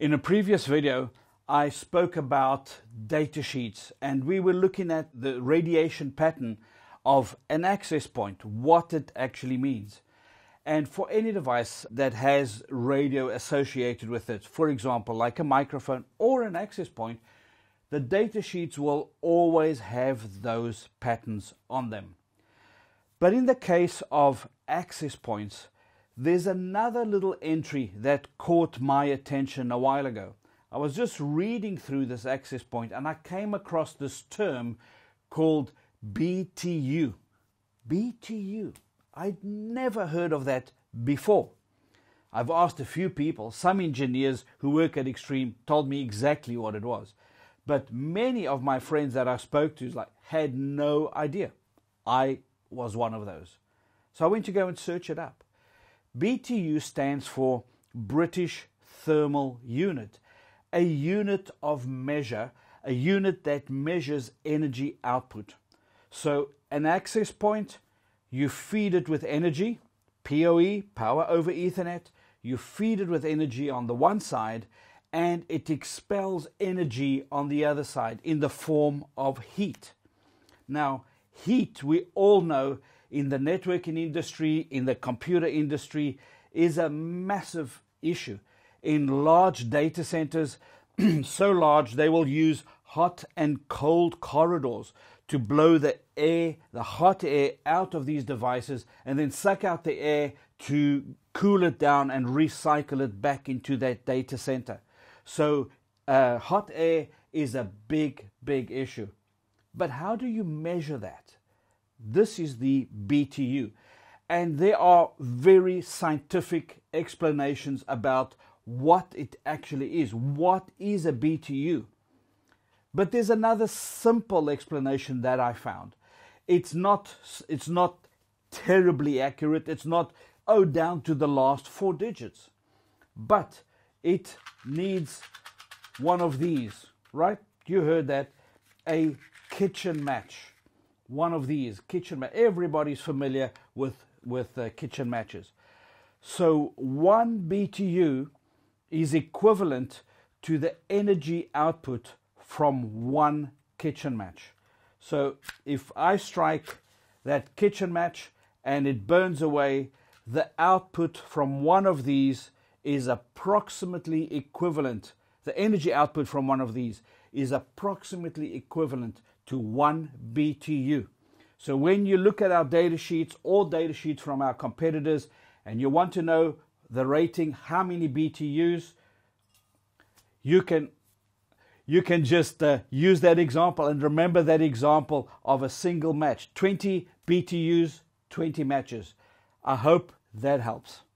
In a previous video, I spoke about data sheets, and we were looking at the radiation pattern of an access point, what it actually means. And for any device that has radio associated with it, for example, like a microphone or an access point, the data sheets will always have those patterns on them. But in the case of access points, there's another little entry that caught my attention a while ago. I was just reading through this access point and I came across this term called BTU. BTU. I'd never heard of that before. I've asked a few people, some engineers who work at Extreme told me exactly what it was. But many of my friends that I spoke to had no idea. I was one of those. So I went to go and search it up. BTU stands for British Thermal Unit, a unit of measure, a unit that measures energy output. So an access point, you feed it with energy, POE, power over Ethernet, you feed it with energy on the one side and it expels energy on the other side in the form of heat. Now, heat, we all know, in the networking industry, in the computer industry, is a massive issue. In large data centers, so large they will use hot and cold corridors to blow the air, the hot air, out of these devices and then suck out the air to cool it down and recycle it back into that data center. So hot air is a big, big issue. But how do you measure that? This is the BTU, and there are very scientific explanations about what it actually is. What is a BTU? But there's another simple explanation that I found. It's not terribly accurate. It's not, oh, down to the last four digits. But it needs one of these, right? You heard that, a kitchen match. One of these kitchen matches. Everybody's familiar with kitchen matches. So one BTU is equivalent to the energy output from one kitchen match. So if I strike that kitchen match and it burns away, the output from one of these is approximately equivalent. The energy output from one of these is approximately equivalent to 1 BTU. So when you look at our data sheets or data sheets from our competitors and you want to know the rating, how many BTUs, you can just use that example and remember that example of a single match. 20 BTUs, 20 matches. I hope that helps.